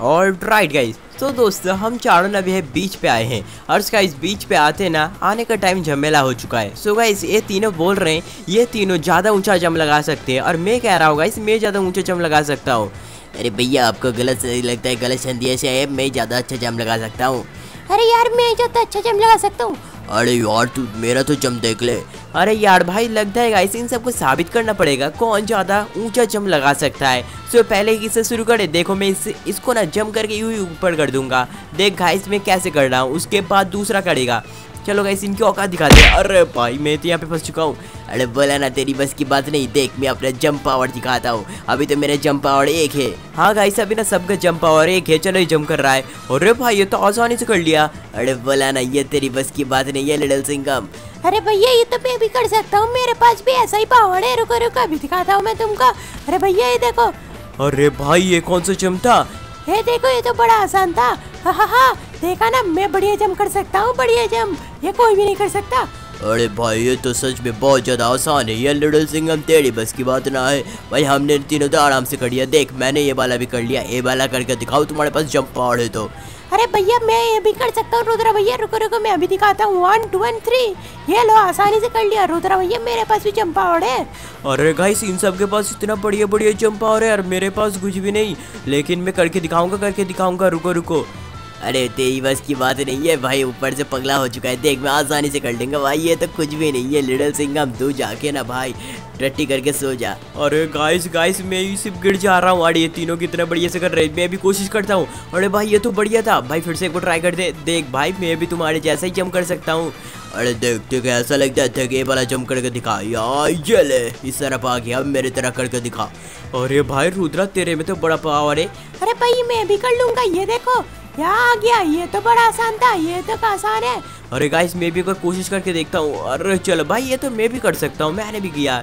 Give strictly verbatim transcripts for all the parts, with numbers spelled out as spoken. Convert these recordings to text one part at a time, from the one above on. और right guys, तो दोस्तों हम चारों अभी है बीच पे आए हैं और उसका इस बीच पे आते ना आने का टाइम झमेला हो चुका है। सो गाइस ये तीनों बोल रहे हैं ये तीनों ज़्यादा ऊंचा जम लगा सकते हैं और मैं कह रहा हूँ गाइस मैं ज़्यादा ऊंचा जम लगा सकता हूँ। अरे भैया आपको गलत लगता है, गलत संदेश है, मैं ज़्यादा अच्छा जम लगा सकता हूँ। अरे यार मैं ज़्यादा अच्छा जम लगा सकता हूँ। अरे यार तू मेरा तो जम देख ले। अरे यार भाई लगता है गाइस इन सबको साबित करना पड़ेगा कौन ज़्यादा ऊंचा जम लगा सकता है। सो पहले इससे शुरू करें। देखो मैं इस इसको ना जम करके यूँ ही ऊपर कर दूंगा। देख गाइस मैं कैसे कर रहा हूँ, उसके बाद दूसरा करेगा। चलो गाइस इनकी औकात दिखा दे। अरे भाई मैं तो यहाँ पे फंस चुका हूँ। अरे बोला ना तेरी बस की बात नहीं, देख मैं अपना जंप पावर दिखाता हूँ। अभी तो मेरा जंप पावर एक है। हाँ गाइस अभी ना सबका जंप पावर एक है। चलो ये जंप कर रहा है। अरे भाई ये तो आसानी से कर लिया। अरे बोला ना ये तेरी बस की बात नहीं है लिटिल सिंघम। अरे भैया ये तो मैं भी कर सकता हूँ, मेरे पास भी ऐसा ही पावर है। रुको रुको अभी दिखाता हूँ मैं तुमको। अरे भैया ये देखो। अरे भाई ये कौन सा जंप था? ये देखो ये तो बड़ा आसान था। हा हा हा देखा ना मैं बढ़िया जम कर सकता हूँ, बढ़िया जम, ये कोई भी नहीं कर सकता। अरे भाई ये तो सच में बहुत ज़्यादा आसान है। ये लिटिल सिंघम तेरी बस की बात ना है भाई, हमने तीनों तो आराम से कर लिया। देख मैंने ये वाला भी कर लिया। ये वाला करके दिखाओ तुम्हारे पास जंप पावर है तो। अरे भैया मैं ये भी कर सकता हूँ रुद्रा भैया। रुको रुको मैं अभी दिखाता हूँ। वन टू वन थ्री, ये लो आसानी से कर लिया। रुद्रा भैया मेरे पास भी जंप पावर है। अरे गाइस इन सब के पास इतना बढ़िया बढ़िया जंप पावर है और मेरे पास कुछ भी नहीं, लेकिन मैं करके दिखाऊंगा करके दिखाऊंगा। रुको रुको अरे तेरी बस की बात नहीं है भाई, ऊपर से पगला हो चुका है। देख मैं आसानी से कर लूँगा भाई, ये तो कुछ भी नहीं है। लिटिल सिंघम तू जाके ना भाई टट्टी करके सो जा। अरे गाइस गाइस मैं ही सिर्फ गिर जा रहा हूँ। अरे ये तीनों कितना बढ़िया से कर रहे हैं, मैं भी कोशिश करता हूँ। अरे भाई ये तो बढ़िया था भाई, फिर से एक बार ट्राई कर दे। देख भाई मैं भी तुम्हारे जैसा ही जम कर सकता हूँ। अरे देख देख ऐसा लगता है, देख ये वाला जम करके दिखा। यार ये ले इस तरफ आ गया, अब मेरी तरह करके दिखा। अरे भाई रुद्रा तेरे में तो बड़ा पावर है। अरे भाई मैं भी कर लूँगा। ये देखो यहाँ आ गया, ये तो बड़ा आसान था, ये तो आसान है। अरे गाइस मैं भी एक बार कोशिश करके देखता हूँ। अरे चलो भाई ये तो मैं भी कर सकता हूँ, मैंने भी किया।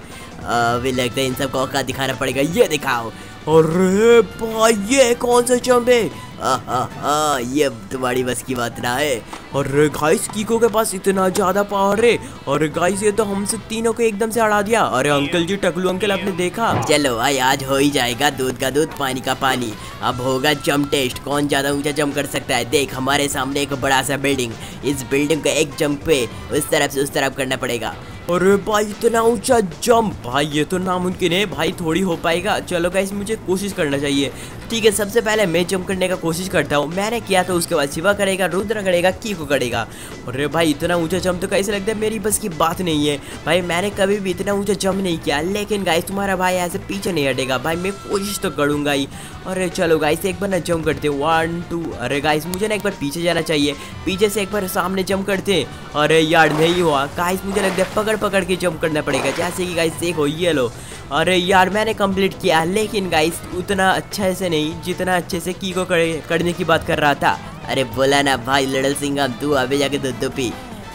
अभी लगता है इन सबको औकात दिखाना पड़ेगा। ये दिखाओ। अरे भाई ये कौन सा जंप है? आहा ये तुम्हारी बस की बात ना है। अरे गाइस कीको के पास इतना ज़्यादा पावर है। अरे गाइस ये तो हमसे तीनों को एकदम से हड़ा दिया। अरे अंकल जी टकलू अंकल आपने देखा? चलो भाई आज हो ही जाएगा, दूध का दूध पानी का पानी। अब होगा जंप टेस्ट, कौन ज़्यादा ऊंचा जंप कर सकता है। देख हमारे सामने एक बड़ा सा बिल्डिंग, इस बिल्डिंग का एक जंप पे उस तरफ से उस तरफ करना पड़ेगा। अरे भाई इतना ऊंचा जंप भाई ये तो नामुमकिन है भाई, थोड़ी हो पाएगा। चलो गाइस मुझे कोशिश करना चाहिए। ठीक है सबसे पहले मैं जंप करने का कोशिश करता हूँ। मैंने किया तो उसके बाद शिवा करेगा, रुद्रा करेगा, कीको करेगा। अरे भाई इतना ऊंचा जंप तो कैसे लगता है मेरी बस की बात नहीं है भाई, मैंने कभी भी इतना ऊंचा जंप नहीं किया। लेकिन गाइस तुम्हारा भाई ऐसे पीछे नहीं हटेगा भाई, मैं कोशिश तो करूँगा ही। अरे चलो गाइस एक बार ना जंप करते वन टू। अरे गाइस मुझे ना एक बार पीछे जाना चाहिए, पीछे से एक बार सामने जंप करते। अरे यार नहीं हुआ गाइस, मुझे लगता है पकड़ पकड़ के जंप करना पड़ेगा। जैसे कि गाइस देखो ये लो। अरे यार मैंने कंप्लीट किया, लेकिन गाइस उतना अच्छे से नहीं जितना अच्छे से कीको करने की बात कर रहा था। अरे बोला ना भाई लिटिल सिंघम तू अभी जाके दूध दो पी।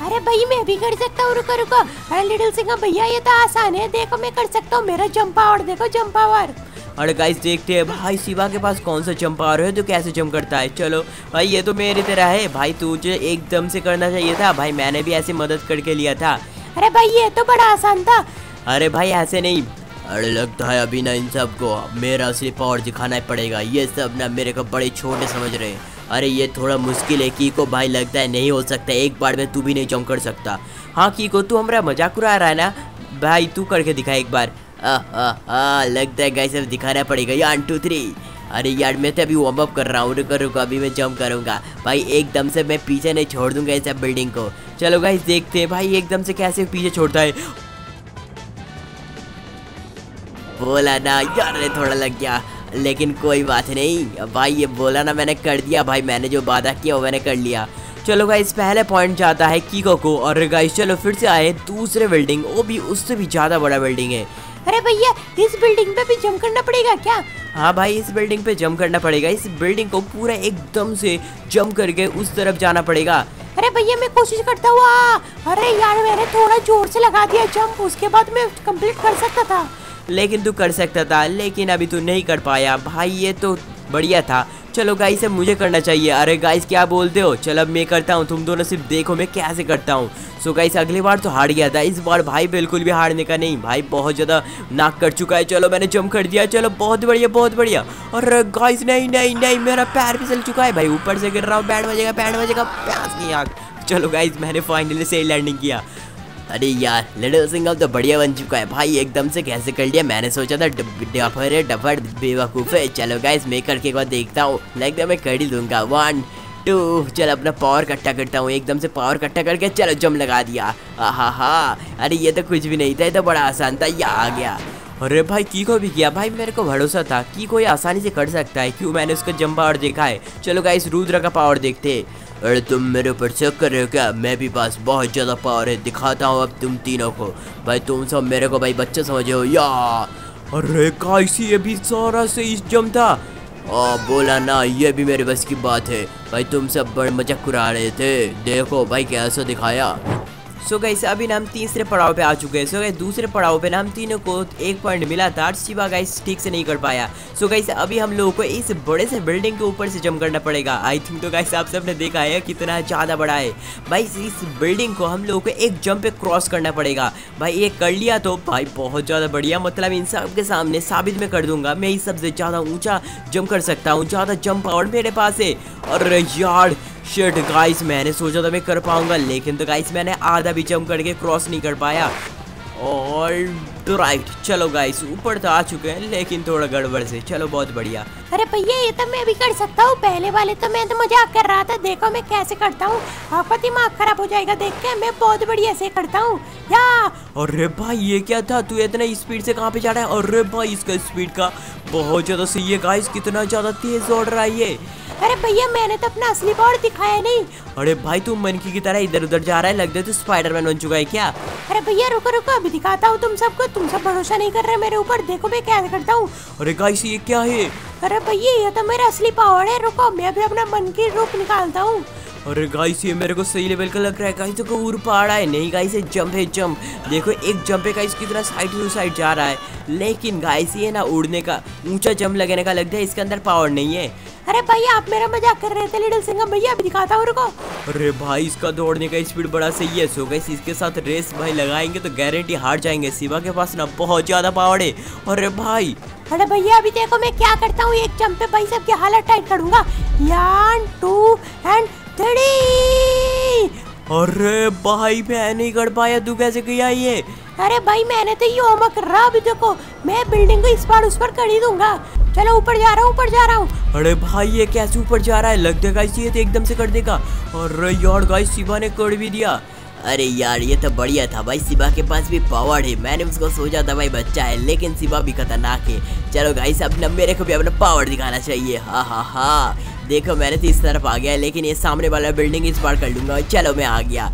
अरे भाई मैं भी कर सकता हूँ। रुको रुको अरे लिटिल सिंघम भैया ये तो आसान है, देखो मैं कर सकता हूँ। मेरा जंप पावर देखो, जंप पावर। अरे गाइस देखते हैं भाई शिवा के पास कौन सा जंप पावर है, तो कैसे जंप करता है। चलो भाई ये तो मेरी तरह है भाई, तुझे एकदम से करना चाहिए था भाई, मैंने भी ऐसे मदद करके लिया था। अरे भाई ये तो बड़ा आसान था। अरे भाई ऐसे नहीं। अरे लगता है अभी ना इन सबको मेरा असली पावर दिखाना पड़ेगा, ये सब ना मेरे को बड़े छोटे समझ रहे हैं। अरे ये थोड़ा मुश्किल है कीको भाई, लगता है नहीं हो सकता, एक बार में तू भी नहीं जंप कर सकता। हाँ कीको तू हमारा मजाक उड़ा रहा है ना भाई, तू करके दिखा एक बार। आ, आ, आ, लगता है गाइस अब दिखाना पड़ेगा। यार टू थ्री। अरे यार मैं तो अभी वार्म अप कर रहा हूँ, रुको रुको अभी मैं जंप करूँगा भाई एकदम से, मैं पीछे नहीं छोड़ दूंगा इस बिल्डिंग को। चलो गाइस देखते हैं भाई एकदम से कैसे पीछे छोड़ता है। बोला ना यार थोड़ा लग गया, लेकिन कोई बात नहीं भाई, ये बोला ना मैंने कर दिया भाई, मैंने जो वादा किया वो मैंने कर लिया। चलो गाइस पहले पॉइंट जाता है कीको को। और गाइस चलो फिर से आए दूसरे बिल्डिंग, वो भी उससे भी ज़्यादा बड़ा बिल्डिंग है। अरे भैया इस बिल्डिंग पे भी जंप करना पड़ेगा क्या? हाँ भाई इस बिल्डिंग पे जंप करना पड़ेगा, इस बिल्डिंग को पूरा एकदम से जंप करके उस तरफ जाना पड़ेगा। अरे भैया मैं कोशिश करता हुआ। अरे यार मैंने थोड़ा जोर से लगा दिया जंप, उसके बाद मैं कंप्लीट कर सकता था। लेकिन तू कर सकता था, लेकिन अभी तू नहीं कर पाया भाई, ये तो बढ़िया था। चलो गाइस अब मुझे करना चाहिए। अरे गाइस क्या बोलते हो, चलो अब मैं करता हूँ, तुम दोनों सिर्फ देखो मैं कैसे करता हूँ। सो गाइस अगली बार तो हार गया था, इस बार भाई बिल्कुल भी हारने का नहीं, भाई बहुत ज़्यादा नाक कट चुका है। चलो मैंने जंप कर दिया, चलो बहुत बढ़िया बहुत बढ़िया। और गाइस नहीं नहीं नहीं मेरा पैर फिसल चुका है भाई, ऊपर से गिर रहा हूँ, बैठ बजेगा बैठ बजेगा, प्यास नहीं आग। चलो गाइस मैंने फाइनली सही लैंडिंग किया। अरे यार लिटिल सिंघम तो बढ़िया बन चुका है भाई, एकदम से कैसे कर लिया, मैंने सोचा था डफर है डफर बेवकूफ़ है। चलो गाइस मैं करके एक बार देखता हूँ, लगता है मैं कर ही दूंगा। वन टू, चल अपना पावर इकट्ठा करता हूँ, एकदम से पावर इकट्ठा करके चलो जम लगा दिया। आहा हा, अरे ये तो कुछ भी नहीं था, ये तो बड़ा आसान था, यह आ गया। अरे भाई कीको भी किया भाई, मेरे को भरोसा था कीको ये आसानी से कर सकता है, क्यों मैंने उसका जंप पावर देखा है। चलो गाइस रुद्रा का पावर देखते हैं। अरे तुम मेरे ऊपर शक कर रहे हो क्या, मैं भी पास बहुत ज़्यादा पावर है, दिखाता हूँ अब तुम तीनों को। भाई तुम सब मेरे को भाई बच्चा समझे हो या। अरे गाइस ये भी सारा से इस जम था, आ, बोला ना ये भी मेरे बस की बात है। भाई तुम सब बड़े मजाक उड़ा रहे थे, देखो भाई कैसा दिखाया। सो गाइस अभी नाम तीसरे पड़ाव पे आ चुके हैं। सो गाइस दूसरे पड़ाव पे नाम तीनों को एक पॉइंट मिला था, शिवा गाइस ठीक से नहीं कर पाया। सो गाइस अभी हम लोगों को इस बड़े से बिल्डिंग के ऊपर से जंप करना पड़ेगा। आई थिंक तो गाइस आप सबने देखा है कितना ज़्यादा बड़ा है भाई, इस बिल्डिंग को हम लोगों को एक जंप पे क्रॉस करना पड़ेगा। भाई ये कर लिया तो भाई बहुत ज़्यादा बढ़िया, मतलब इन सब के सामने साबित मैं कर दूंगा मैं इस सबसे ज़्यादा ऊँचा जंप कर सकता हूँ, ज़्यादा जंप पावर मेरे पास है। और यार शिट गाइस मैंने सोचा था मैं कर पाऊंगा, लेकिन तो गाइस मैंने आधा भी जंप करके क्रॉस नहीं कर पाया। ऑल राइट चलो गाइस ऊपर तो आ चुके हैं, लेकिन थोड़ा गड़बड़ से। चलो बहुत बढ़िया। अरे भैया ये तो मैं भी कर सकता हूँ, पहले वाले तो मैं तो मजाक कर रहा था, देखो मैं कैसे करता हूँ, आपका दिमाग खराब हो जाएगा देख के, मैं बहुत बढ़िया से करता हूँ या। अरे भाई ये क्या था, तू इतना स्पीड से कहाँ पे जा रहा है। अरे भाई इसका स्पीड का बहुत ज़्यादा सही है गाइस, कितना ज़्यादा तेज दौड़ रहा है ये। अरे भैया मैंने तो अपना असली पावर दिखाया नहीं। अरे भाई तू मनकी की तरह इधर उधर जा रहा है, लग रहा है तू स्पाइडरमैन बन चुका है क्या। अरे भैया रुको रुको अभी दिखाता हूँ तुम सबको, तुम सब भरोसा नहीं कर रहे मेरे ऊपर, देखो मैं क्या करता हूँ। अरे गाइस ये क्या है। अरे भैया ये तो मेरा असली पावर है, रुको मैं भी अपना मनकी रूप निकालता हूँ। अरे गाइस ये मेरे को सही लेवल का लग रहा है गाइस, तो उड़ पा रहा है नहीं गाइस, ये जंप है जंप, देखो एक जंप है गाइस कितना साइड टू साइड जा रहा है। लेकिन गाइस ये ना उड़ने का ऊंचा जंप लगाने का लगता है, इसके अंदर पावर नहीं है। अरे भाई आप मेरा मजाक कर रहे थे लिटिल सिंघम भैया, अभी दिखाता हूँ रुको। अरे भाई इसका दौड़ने का स्पीड बड़ा सही है। सो गाइस इसके साथ रेस भाई लगाएंगे तो गारंटी हार जाएंगे, शिवा के पास ना बहुत ज़्यादा पावर है। अरे भाई अरे भैया अभी देखो मैं क्या करता हूँ, एक जंप पे भाई सबकी हालत टाइट करूंगा। One two and three. अरे भाई मैं नहीं कर पाया, तू कैसे किया ये। अरे भाई मैंने तो ये होमवर्क कर रहा, अभी देखो मैं बिल्डिंग को इस बार उस पर कर ही दूंगा। चलो ऊपर जा रहा हूँ ऊपर जा रहा हूँ। अरे भाई ये कैसे ऊपर जा रहा है, लग देगा इसी तो एकदम से कर देगा। अरे यार गाइस शिवा ने कर भी दिया। अरे यार ये तो बढ़िया था भाई, शिवा के पास भी पावर है, मैंने उसको सोचा था भाई बच्चा है, लेकिन शिवा भी खतरनाक है। चलो गाइस अब ना मेरे को भी अपना पावर दिखाना चाहिए। हाँ हाँ हाँ देखो मैंने तो इस तरफ आ गया, लेकिन ये सामने वाला बिल्डिंग इस बार कर लूँगा। चलो मैं आ गया।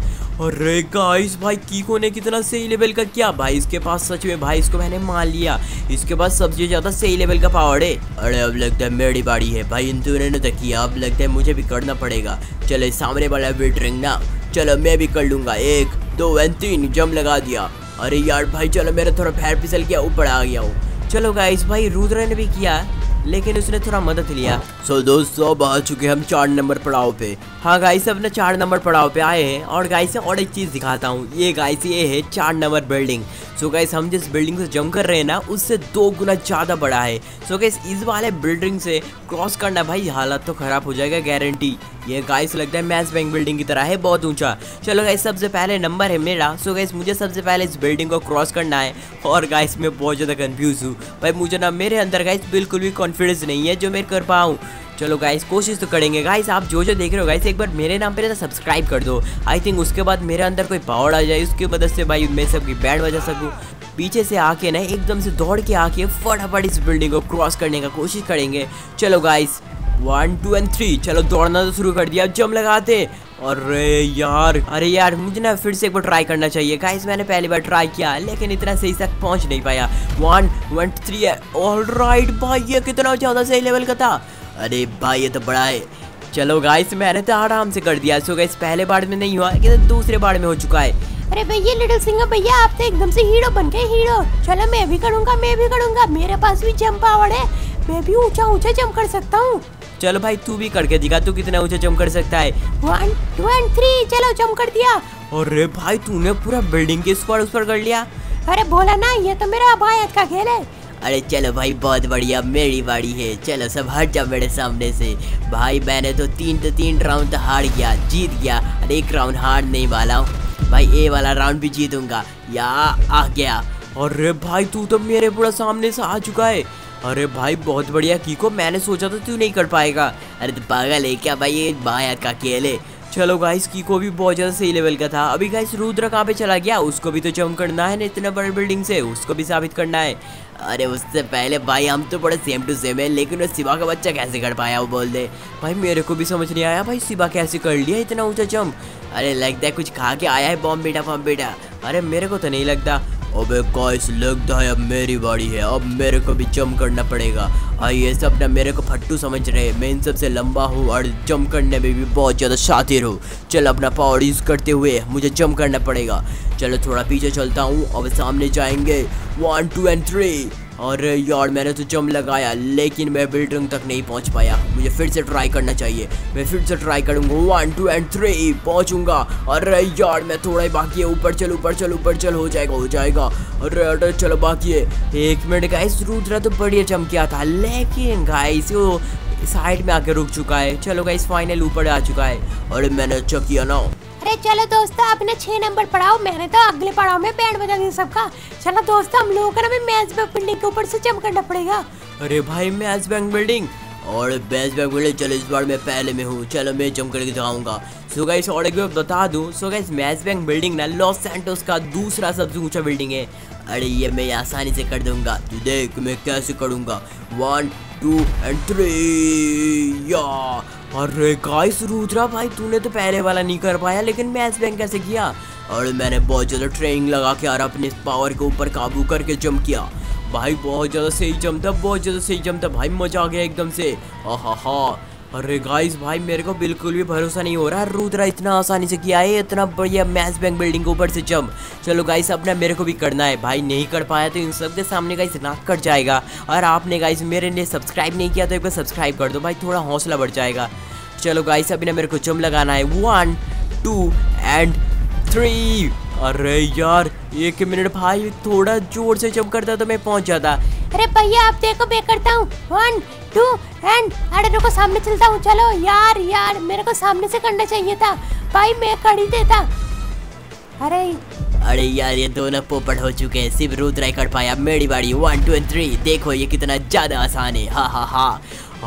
अरे गाइस भाई कीको ने कितना सही लेवल का किया भाई, इसके पास सच में भाई इसको मैंने मान लिया, इसके पास सबसे ज़्यादा सही लेवल का पावर है। अरे अब लगता है मेरी बारी है भाई, इन दोनों ने तो किया, अब लगता है मुझे भी करना पड़ेगा। चलो सामने वाला बिल्डिंग ना, चलो मैं भी कर लूँगा। एक दो एंड तीन जम लगा दिया। अरे यार भाई चलो मेरा थोड़ा पैर फिसल गया, ऊपर आ गया हूँ। चलो गाइस भाई रुद्रा ने भी किया, लेकिन उसने थोड़ा मदद लिया। सो so, दोस्तों अब आ चुके हम चार नंबर पड़ाव पे। हाँ गाइस अपने चार नंबर पड़ाव पे आए हैं, और गाइस और एक चीज़ दिखाता हूँ। ये गाइस ये है चार number building. So so, guys हम जिस बिल्डिंग से जंप कर रहे हैं ना, उससे दो गुना ज़्यादा बड़ा है। सो so, गाइस इस वाले बिल्डिंग से क्रॉस करना भाई हालत तो ख़राब हो जाएगा गारंटी। ये गाइस लगता है मैच बैंक बिल्डिंग की तरह है, बहुत ऊंचा। चलो गाइस सबसे पहले नंबर है मेरा। सो गाइस मुझे सबसे पहले इस बिल्डिंग को क्रॉस करना है, और गाइस मैं बहुत ज़्यादा कंफ्यूज हूँ भाई, मुझे ना मेरे अंदर गाइस बिल्कुल भी कॉन्फिडेंस नहीं है जो मैं कर पाऊँ। चलो गाइस कोशिश तो करेंगे। गाइस आप जो जो देख रहे हो गाइस, एक बार मेरे नाम पे ना सब्सक्राइब कर दो, आई थिंक उसके बाद मेरे अंदर कोई पावर आ जाए, उसकी मदद से भाई मैं सबकी बैंड बजा सकूँ। पीछे से आके ना एकदम से दौड़ के आके फटाफट इस बिल्डिंग को क्रॉस करने का कोशिश करेंगे। चलो guys one two and three, चलो दौड़ना तो शुरू कर दिया, जंप लगाते। अरे यार अरे यार मुझे ना फिर से एक बार ट्राई करना चाहिए। गाइस मैंने पहली बार ट्राई किया, लेकिन इतना सही तक पहुंच नहीं पाया। वन वन थ्री है। ऑल राइट भाई ये कितना ज़्यादा सही लेवल का था। अरे भाई ये तो बड़ा है। चलो गाइस मैंने तो आराम से कर दिया। सो गाइस पहले बार में नहीं हुआ, लेकिन दूसरे बार में हो चुका है। अरे भैया लिटिल सिंघम भैया आप तो एकदम से हीरो बन गए हीरो। चलो मैं भी करूँगा मैं भी करूँगा, मेरे पास भी जंप पावर है, मैं भी ऊंचा ऊंचा जंप कर सकता हूँ। चलो भाई तू भी करके दिखा, तू कितना ऊंचा जंप कर सकता है। वन टू एंड थ्री, चलो जंप कर दिया। अरे भाई तूने पूरा बिल्डिंग के स्क्वाड उस पर कर लिया। अरे बोला ना ये तो मेरा बायत का खेल है। अरे चलो भाई बहुत बढ़िया, मेरी बारी है। चलो सब हट जाओ मेरे सामने से। भाई मैंने तो तीन तो तीन राउंड तो हार गया, जीत गया। अरे एक राउंड हारने वाला हूँ भाई, ये वाला राउंड भी जीतूंगा। या आ गया। अरे भाई तू तो मेरे पूरा सामने से आ चुका है। अरे भाई बहुत बढ़िया कीको, मैंने सोचा तो तू नहीं कर पाएगा। अरे तो पागल है क्या भाई, ये बाया का खेल है। चलो गाइस कीको भी बहुत ज़्यादा सही लेवल का था। अभी गाइस रुद्र कहाँ पे चला गया, उसको भी तो जंप करना है ना इतना बड़े बिल्डिंग से, उसको भी साबित करना है। अरे उससे पहले भाई हम तो बड़े सेम टू सेम है, लेकिन वो शिवा का बच्चा कैसे कर पाया वो बोल दे। भाई मेरे को भी समझ नहीं आया भाई शिवा कैसे कर लिया इतना ऊँचा जंप। अरे लगता है कुछ खा के आया है बॉम्ब बेटा बॉम्ब बेटा। अरे मेरे को तो नहीं लगता। अबे गाइस लगता है अब मेरी बारी है, अब मेरे को भी जंप करना पड़ेगा। आई ये सब ना मेरे को फट्टू समझ रहे, मैं इन सबसे लंबा हूँ और जंप करने में भी बहुत ज़्यादा शातिर हूँ। चल अपना पावर यूज़ करते हुए मुझे जंप करना पड़ेगा। चलो थोड़ा पीछे चलता हूँ, अब सामने जाएंगे। One two and three. अरे यार मैंने तो जंप लगाया लेकिन मैं बिल्डिंग तक नहीं पहुँच पाया, मुझे फिर से ट्राई करना चाहिए। मैं फिर से ट्राई करूँगा, वन टू एंड थ्री पहुँचूँगा। अरे यार मैं थोड़ा ही बाकी है, ऊपर चल ऊपर चल ऊपर चल, हो जाएगा हो जाएगा। अरे अरे चलो बाकी है एक मिनट। गाइस रुद्रा तो बढ़िया जंप किया था लेकिन गाइस वो साइड में आके रुक चुका है। चलो गाइस फाइनल ऊपर आ चुका है। अरे मैंने अच्छा किया ना। अरे चलो दोस्तों आपने छः नंबर पड़ाव, मैंने तो अगले पड़ाव में बैंड बजा दिया सबका। चलो दोस्तों हम लोगों को ना मैच बैंक बिल्डिंग के ऊपर से जंप करना पड़ेगा। अरे भाई मैच बैंक बिल्डिंग और बेस्ट बैक बोले। चलो इस बार मैं पहले में हूँ, चलो मैं जंप करके दिखाऊंगा। सो गाइस और एक बार बता दूँ, so guys Maze bank building ना लॉस सैंटोस का दूसरा सबसे ऊंचा बिल्डिंग है। अरे ये मैं आसानी से कर दूंगा, तू देख मैं कैसे करूँगा। वन टू एंड थ्री या। अरे गाइस रुद्रा भाई तूने तो पहले वाला नहीं कर पाया लेकिन मैच बैंक कैसे किया। और मैंने बहुत ज़्यादा ट्रेनिंग लगा के और अपने पावर के ऊपर काबू करके जंप किया। भाई बहुत ज़्यादा सही जमता, बहुत ज़्यादा सही जमता भाई, मज़ा आ गया एकदम से। आहा हा। अरे गाइस भाई मेरे को बिल्कुल भी भरोसा नहीं हो रहा है, रुद्रा इतना आसानी से किया है इतना बढ़िया मैच बैंक बिल्डिंग के ऊपर से जंप। चलो गाइस अब ना मेरे को भी करना है भाई, नहीं कर पाया तो इन सब के सामने गाइस नाक कट जाएगा। और आपने गाइस मेरे लिए सब्सक्राइब नहीं किया तो एक बार सब्सक्राइब कर दो भाई, थोड़ा हौसला बढ़ जाएगा। चलो गाइस अभी ना मेरे को जंप लगाना है, वन टू एंड थ्री। अरे यार एक मिनट भाई, थोड़ा जोर से जंप करता तो मैं पहुंच जाता। अरे भैया आप देखो मैं करता हूँ, वन टू एंड। अरे रुको सामने चलता हूँ। चलो यार यार मेरे को सामने से करना चाहिए था भाई, मैं कर ही देता। अरे अरे यार ये दोनों पोपट हो चुके हैं, सिर्फ रुद्रा कर पाया। मेरी बारी, वन टू एंड थ्री। देखो ये कितना ज़्यादा आसान है, हा हा हा।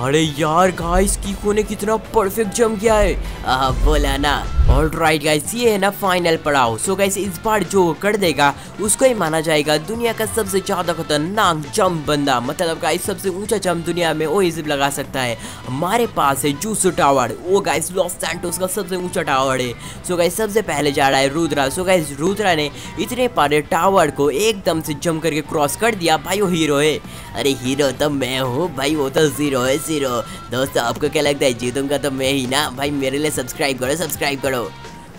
अरे यार गाइस कीको ने कितना परफेक्ट जंप किया है। आहा बोला ना। ऑल राइट गाइस ये है ना फाइनल पड़ाव। सो गाइस इस बार जो कर देगा उसको ही माना जाएगा दुनिया का सबसे ज़्यादा खतरनाक जंप बंदा। मतलब गाइस सबसे ऊंचा जंप दुनिया में वो इजिप लगा सकता है। हमारे पास है जूसो टावर, वो गाइस लॉस सैंटोस का सबसे ऊँचा टावर है। सो गाइस सबसे पहले जा रहा है रुद्रा। सो गाइस रुद्रा ने इतने पारे टावर को एकदम से जंप करके क्रॉस कर दिया भाई, वो हीरो है। अरे हीरो तो मैं हूँ भाई, वो तो जीरो है जीरो। दोस्तों आपको क्या लगता है जीतूंगा तो मैं ही ना भाई, मेरे लिए सब्सक्राइब करो सब्सक्राइब करो।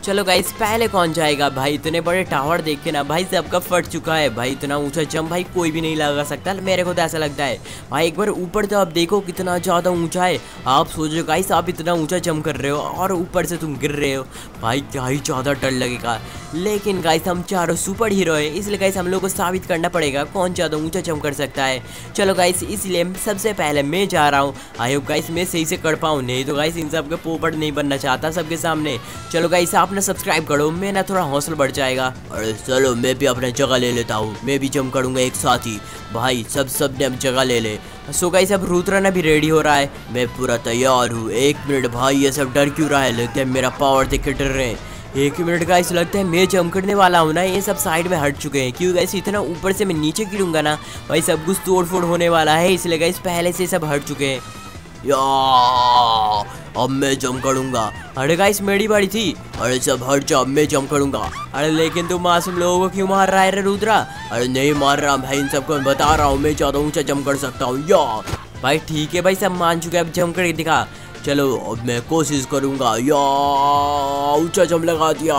चलो गाइस पहले कौन जाएगा भाई, इतने बड़े टावर देख के ना भाई सबका फट चुका है भाई। इतना ऊंचा जंप भाई कोई भी नहीं लगा सकता, मेरे को तो ऐसा लगता है भाई। एक बार ऊपर तो आप देखो कितना ज़्यादा ऊंचा है। आप सोचो गाइस आप इतना ऊंचा जंप कर रहे हो और ऊपर से तुम गिर रहे हो भाई, क्या ही ज़्यादा डर लगेगा। लेकिन गाइस हम चारों सुपर हीरो है, इसलिए गाइस हम लोग को साबित करना पड़ेगा कौन ज़्यादा ऊँचा जंप कर सकता है। चलो गाइस इसलिए सबसे पहले मैं जा रहा हूँ। आई होप गाइस मैं सही से कर पाऊँ, नहीं तो गाइस इन सब के पोपट नहीं बनना चाहता सबके सामने। चलो गाइस अपना सब्सक्राइब करो, मैं ना थोड़ा हौसला बढ़ जाएगा। अरे चलो मैं भी अपना जगह ले लेता हूँ, मैं भी जंप करूँगा एक साथ ही भाई, सब सब ने अब जगह ले ले। सो गाइस अब रुद्रा ना भी रेडी हो रहा है, मैं पूरा तैयार हूँ। एक मिनट भाई ये सब डर क्यों रहा है, लगता है मेरा पावर देख के डर रहे हैं। एक मिनट गाइस लगता है मैं जंप करने वाला हूँ ना, ये सब साइड में हट चुके हैं क्योंकि गाइस इतना ऊपर से मैं नीचे गिरूंगा ना भाई सब कुछ तोड़ फोड़ होने वाला है, इसलिए गाइस पहले से सब हट चुके हैं। या अब मैं जंप करूंगा। अरे गाइस मेरी बारी थी। अरे सब हट जाओ, मैं जंप करूंगा। अरे लेकिन तुम मासूम लोगों को क्यों मार रहा है रे रुद्रा। अरे नहीं मार रहा भाई, इन सबको बता रहा हूँ मैं ज़्यादा ऊंचा जंप कर सकता हूँ। या भाई ठीक है भाई सब मान चुके हैं, अब जंप करके दिखा। चलो अब मैं कोशिश करूंगा। या ऊंचा जंप लगा दिया।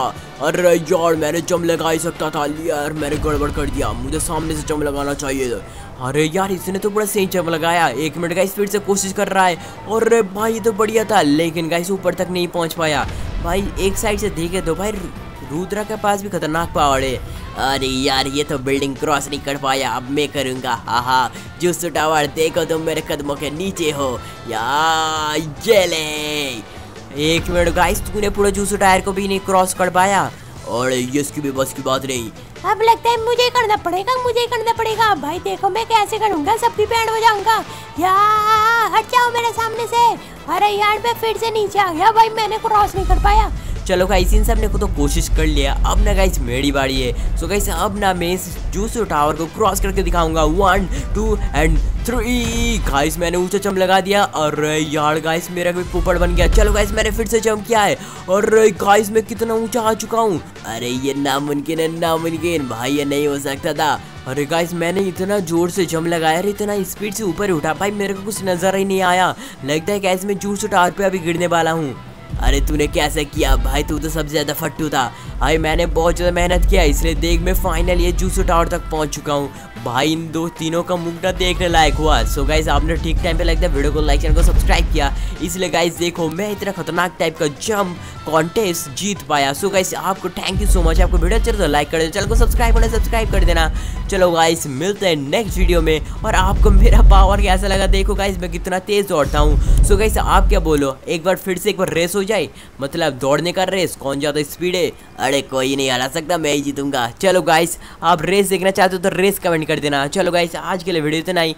अरे यार मैंने जंप लगा ही सकता था यार, मैंने गड़बड़ कर दिया, मुझे सामने से जंप लगाना चाहिए। अरे यार इसने तो बड़ा सही जंप लगाया। एक मिनट गाइस फिर से कोशिश कर रहा है और भाई ये तो बढ़िया था, लेकिन गाइस ऊपर तक नहीं पहुंच पाया। भाई एक साइड से देखे तो भाई रुद्रा के पास भी खतरनाक पावर है। अरे यार ये तो बिल्डिंग क्रॉस नहीं कर पाया, अब मैं करूँगा। हाँ हाँ जुस्सू टावर देखो तुम तो मेरे कदमों के नीचे हो यार। ये ले एक मिनट गाइस तूने पूरे जुस्सू टायर को भी नहीं क्रॉस कर पाया और ये इसकी भी बस की बात नहीं। अब लगता है मुझे करना पड़ेगा, मुझे करना पड़ेगा। भाई देखो मैं कैसे करूँगा, सबकी बैंड हो जाऊँगा। यार हट जाओ मेरे सामने से। अरे यार मैं फिर से नीचे आ गया, भाई मैंने क्रॉस नहीं कर पाया। चलो गाइस इन सब ने तो कोशिश कर लिया, अब ना गाइस मेरी बारी है। सो गाइस अब ना मैं इस जुस्सू टावर को क्रॉस करके दिखाऊंगा। One two and three. Guys मैंने ऊंचा जंप लगा दिया। अरे यार गाइस मेरा भी पोपड़ बन गया। चलो गाइस मैंने फिर से जंप किया है और गाइस मैं कितना ऊंचा आ चुका हूँ। अरे ये नामुमकिन है, नामुमकिन भाई ये नहीं हो सकता था। अरे गाइस मैंने इतना जोर से जंप लगाया और इतना स्पीड से ऊपर उठा, भाई मेरे को कुछ नजर ही नहीं आया। लगता है गाइस मैं जुस्सू टावर पे अभी गिरने वाला हूँ। अरे तूने कैसे किया भाई, तू तो सबसे ज़्यादा फट्टू था। भाई मैंने बहुत ज़्यादा मेहनत किया, इसलिए देख मैं फाइनल ये जुस्सू टावर तक पहुंच चुका हूँ। भाई इन दो तीनों का मुकदा देखने लायक हुआ। सो गाइस आपने ठीक टाइम पे लगता है वीडियो को लाइक, चैनल को सब्सक्राइब किया, इसलिए गाइस देखो मैं इतना खतरनाक टाइप का जंप कॉन्टेस्ट जीत पाया। सो गाइस आपको थैंक यू सो मच। आपको वीडियो अच्छे तो लाइक कर देना, चैनल को सब्सक्राइब करना सब्सक्राइब कर देना। चलो गाइस मिलते हैं नेक्स्ट वीडियो में। और आपको मेरा पावर कैसा लगा, देखो गाइस मैं कितना तेज़ दौड़ता हूँ। सो गाइस आप क्या बोलो, एक बार फिर से एक बार रेस हो जाए, मतलब दौड़ने का रेस कौन ज़्यादा स्पीड है। अरे कोई नहीं हरा सकता, मैं ही जीतूंगा। चलो गाइस आप रेस देखना चाहते हो तो रेस कमेंट कर देना। चलो गाइस आज के लिए वीडियो इतना ही।